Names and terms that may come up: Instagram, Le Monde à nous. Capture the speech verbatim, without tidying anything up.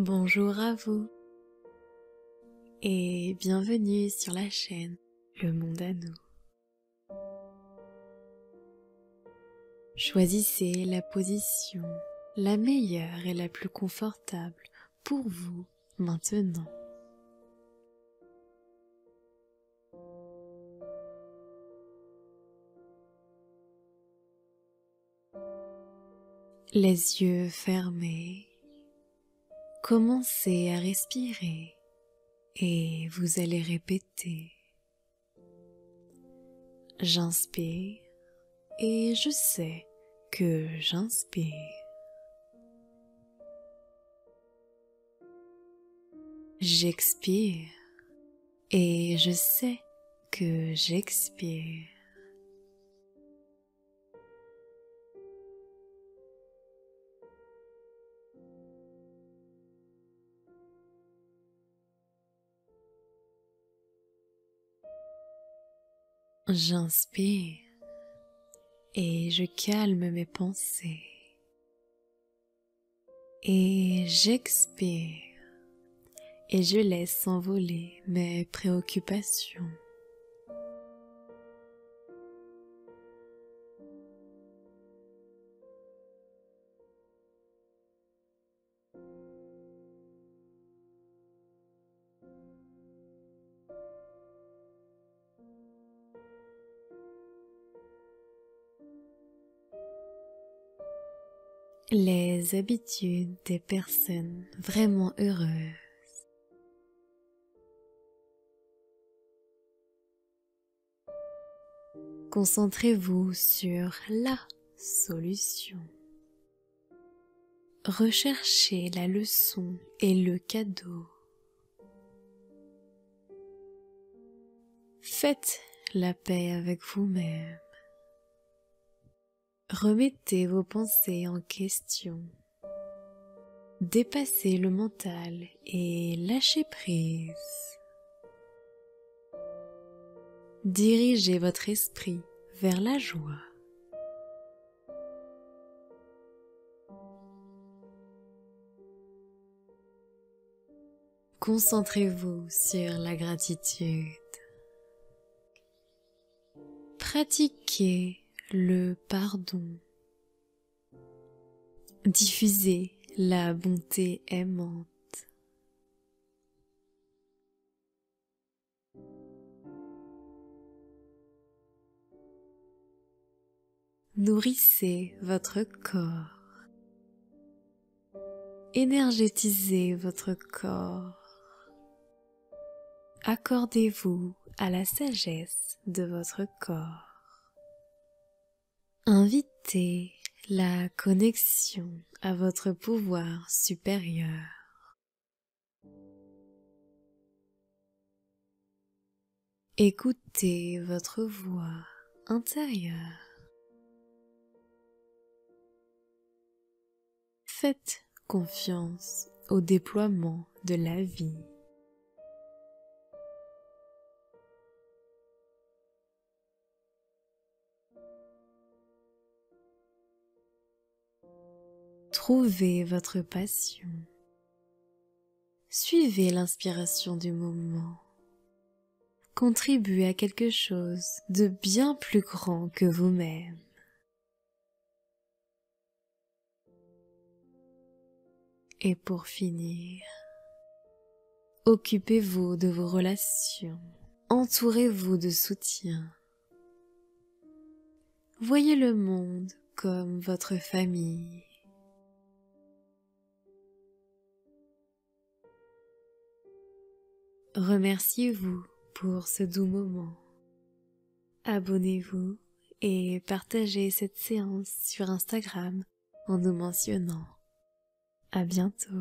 Bonjour à vous et bienvenue sur la chaîne Le Monde à nous. Choisissez la position la meilleure et la plus confortable pour vous maintenant. Les yeux fermés, commencez à respirer et vous allez répéter. J'inspire et je sais que j'inspire. J'expire et je sais que j'expire. J'inspire et je calme mes pensées. Et j'expire et je laisse s'envoler mes préoccupations. Les habitudes des personnes vraiment heureuses. Concentrez-vous sur la solution. Recherchez la leçon et le cadeau. Faites la paix avec vous-même. Remettez vos pensées en question. Dépassez le mental et lâchez prise. Dirigez votre esprit vers la joie. Concentrez-vous sur la gratitude. Pratiquez le pardon. Diffusez la bonté aimante. Nourrissez votre corps. Énergétisez votre corps. Accordez-vous à la sagesse de votre corps. Invitez la connexion à votre pouvoir supérieur. Écoutez votre voix intérieure. Faites confiance au déploiement de la vie. Trouvez votre passion. Suivez l'inspiration du moment. Contribuez à quelque chose de bien plus grand que vous-même. Et pour finir, occupez-vous de vos relations. Entourez-vous de soutien. Voyez le monde comme votre famille. Remerciez-vous pour ce doux moment. Abonnez-vous et partagez cette séance sur Instagram en nous mentionnant. À bientôt.